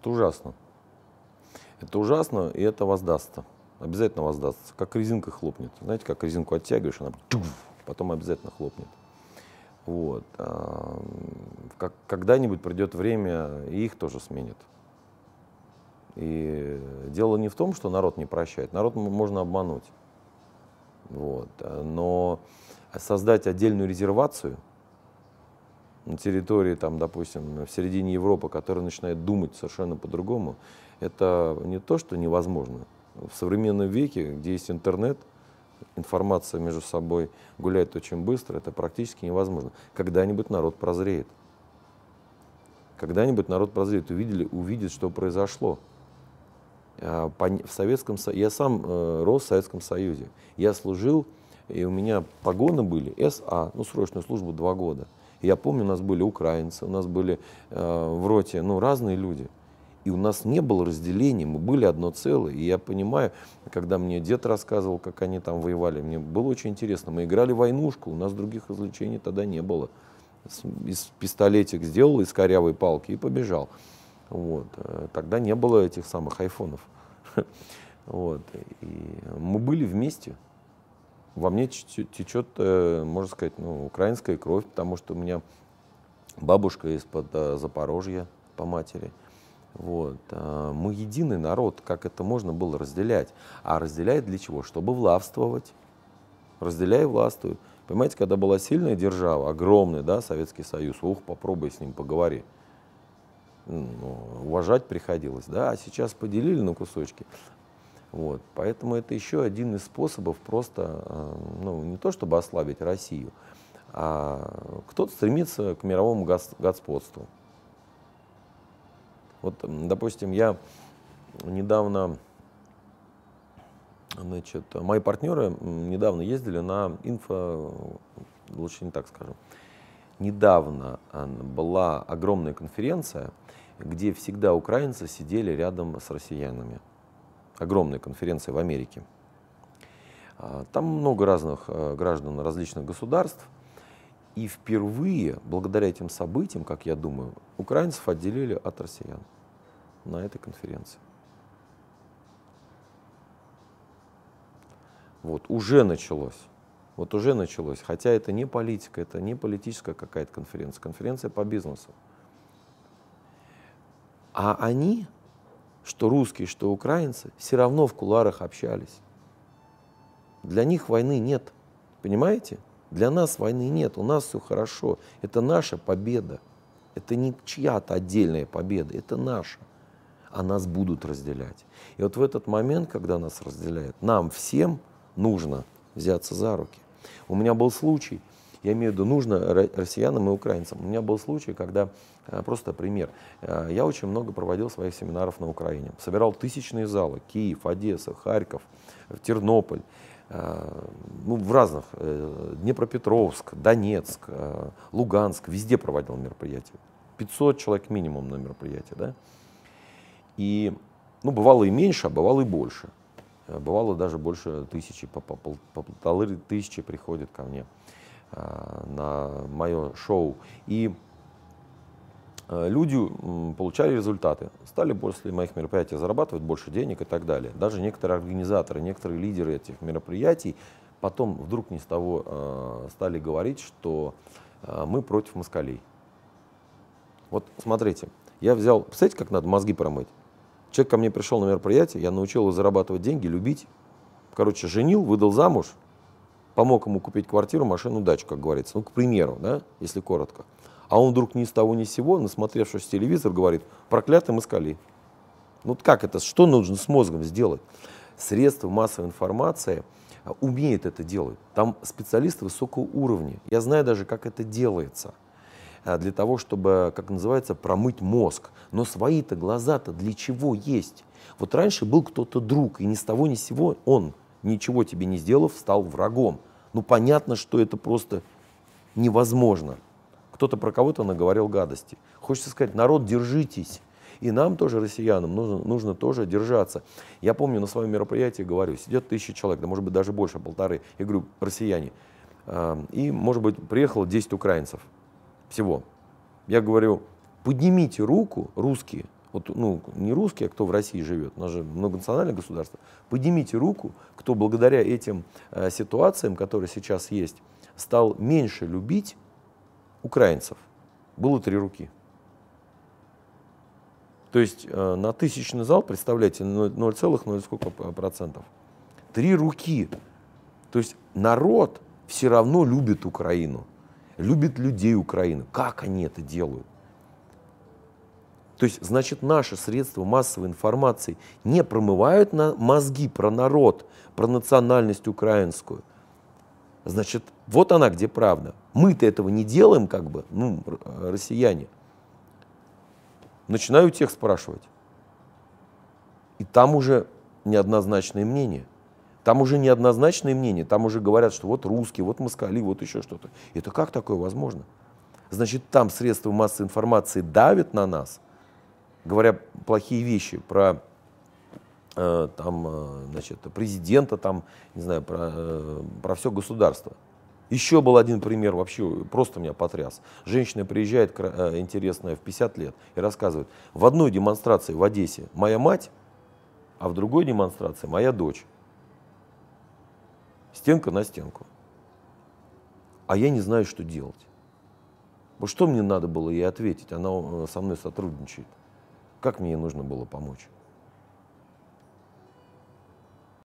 Это ужасно. Это ужасно, и это воздастся. Обязательно воздастся. Как резинка хлопнет. Знаете, как резинку оттягиваешь, она потом обязательно хлопнет. Вот. Когда-нибудь придет время, и их тоже сменит. И дело не в том, что народ не прощает. Народ можно обмануть. Вот. Но создать отдельную резервацию на территории, там, допустим, в середине Европы, которая начинает думать совершенно по-другому, это не то, что невозможно. В современном веке, где есть интернет, информация между собой гуляет очень быстро, это практически невозможно. Когда-нибудь народ прозреет. Когда-нибудь народ прозреет, увидит, что произошло. В Советском Союзе, я сам рос в Советском Союзе, я служил, и у меня погоны были СА, ну, срочную службу 2 года. Я помню, у нас были украинцы, у нас были в роте, ну, разные люди. И у нас не было разделения, мы были одно целое. И я понимаю, когда мне дед рассказывал, как они там воевали, мне было очень интересно. Мы играли в войнушку, у нас других развлечений тогда не было. Пистолетик сделал из корявой палки и побежал. Вот. Тогда не было этих самых айфонов. Вот. И мы были вместе. Во мне течет, можно сказать, ну, украинская кровь, потому что у меня бабушка из-под Запорожья по матери. Вот. Мы единый народ, как это можно было разделять? А разделяет для чего? Чтобы властвовать. Разделяй, властвуй. Понимаете, когда была сильная держава, огромный, да, Советский Союз, ух, попробуй с ним поговори. Ну, уважать приходилось, да, а сейчас поделили на кусочки. Вот. Поэтому это еще один из способов просто, ну, не то чтобы ослабить Россию, а кто-то стремится к мировому господству. Вот, допустим, я недавно, значит, мои партнеры недавно ездили на лучше не так скажу, недавно была огромная конференция, где всегда украинцы сидели рядом с россиянами. Огромная конференция в Америке. Там много разных граждан различных государств. И впервые, благодаря этим событиям, как я думаю, украинцев отделили от россиян на этой конференции. Вот, уже началось. Вот уже началось. Хотя это не политика, это не политическая какая-то конференция. Конференция по бизнесу. А они, что русские, что украинцы, все равно в кулуарах общались. Для них войны нет. Понимаете? Для нас войны нет, у нас все хорошо. Это наша победа. Это не чья-то отдельная победа, это наша. А нас будут разделять. И вот в этот момент, когда нас разделяют, нам всем нужно взяться за руки. У меня был случай, я имею в виду, нужно россиянам и украинцам. У меня был случай, когда, просто пример, я очень много проводил своих семинаров на Украине. Собирал тысячные залы, Киев, Одесса, Харьков, Тернополь. Ну, в разных, Днепропетровск, Донецк, Луганск, везде проводил мероприятия. 500 человек минимум на мероприятии, да? И, ну, бывало и меньше, а бывало и больше. Бывало даже больше 1000, по 1500 приходят ко мне на мое шоу. И люди получали результаты, стали после моих мероприятий зарабатывать больше денег и так далее. Даже некоторые организаторы, некоторые лидеры этих мероприятий потом вдруг ни с того стали говорить, что мы против москалей. Вот смотрите, я взял, представляете, как надо мозги промыть? Человек ко мне пришел на мероприятие, я научил его зарабатывать деньги, любить. Короче, женил, выдал замуж, помог ему купить квартиру, машину, дачу, как говорится. Ну, к примеру, да, если коротко. А он вдруг ни с того ни с сего, насмотревшись телевизор, говорит: проклятые москали. Ну как это, что нужно с мозгом сделать? Средства массовой информации умеют это делать. Там специалисты высокого уровня. Я знаю даже, как это делается. Для того, чтобы, как называется, промыть мозг. Но свои-то глаза-то для чего есть? Вот раньше был кто-то друг, и ни с того ни с сего он, ничего тебе не сделав, стал врагом. Ну понятно, что это просто невозможно. Кто-то про кого-то наговорил гадости. Хочется сказать: народ, держитесь. И нам тоже, россиянам, нужно тоже держаться. Я помню, на своем мероприятии говорю, сидят 1000 человек, да может быть даже больше, 1500, я говорю, россияне. И, может быть, приехало 10 украинцев всего. Я говорю: поднимите руку, русские, вот, ну, не русские, а кто в России живет, у нас же многонациональное государство, поднимите руку, кто благодаря этим ситуациям, которые сейчас есть, стал меньше любить украинцев. Было 3 руки. То есть на тысячный зал, представляете, 0,0 сколько процентов. 3 руки. То есть народ все равно любит Украину, любит людей Украины. Как они это делают? То есть, значит, наши средства массовой информации не промывают мозги про народ, про национальность украинскую. Значит, вот она где правда. Мы-то этого не делаем, как бы, ну, россияне. Начинаю у тех спрашивать. И там уже неоднозначное мнение. Там уже неоднозначное мнение. Там уже говорят, что вот русские, вот москали, вот еще что-то. Это как такое возможно? Значит, там средства массовой информации давят на нас, говоря плохие вещи про там, значит, президента, там, не знаю, про все государство. Еще был один пример, вообще просто меня потряс. Женщина приезжает, интересная, в 50 лет, и рассказывает, в одной демонстрации в Одессе моя мать, а в другой демонстрации моя дочь. Стенка на стенку. А я не знаю, что делать. Вот что мне надо было ей ответить? Она со мной сотрудничает. Как мне нужно было помочь?